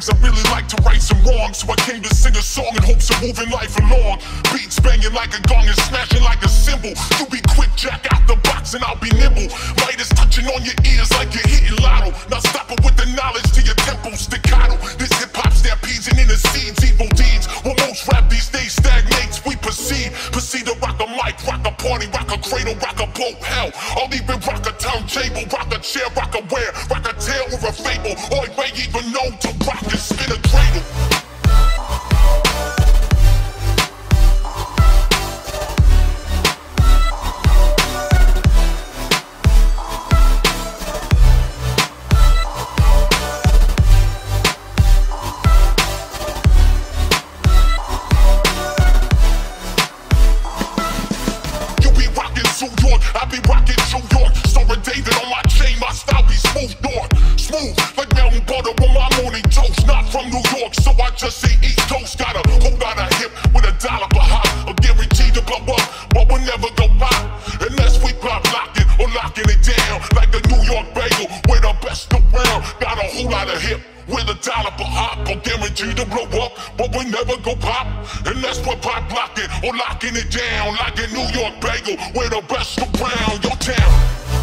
things. I really like to write some wrongs, so I came to sing a song in hopes of moving life along. Beats banging like a gong and smashing like a cymbal. You be quick, jack out the box, and I'll be nimble. Light is touching on your ears like you're hitting lotto. Now stop it with the knowledge to your temple, staccato. This hip hop stampeding in the seeds, evil deeds. Well, most rap these days stagnates. We proceed to rock a mic, rock a party, rock a cradle, rock a boat. Hell, I'll even rock a turntable, rock a chair, rock a wear, rock a tail or a fable. Or it may even know to rock and spin a cradle. You be rocking New York, I be rocking New York. Starring David on my chain, my style be smooth north. Smooth like mountain butter on my morning toast. Not from New York, so I just say East Coast. Got a whole lot of hip with a dollar per hop. I'm guaranteed to blow up, but we'll never go pop unless we pop locking or locking it down. Like a New York bagel, we're the best around. Got a whole lot of hip with a dollar per hop. I'm guaranteed to blow up, but we'll never go pop unless we're pop locking or locking it down. Like a New York bagel, we're the best around your town.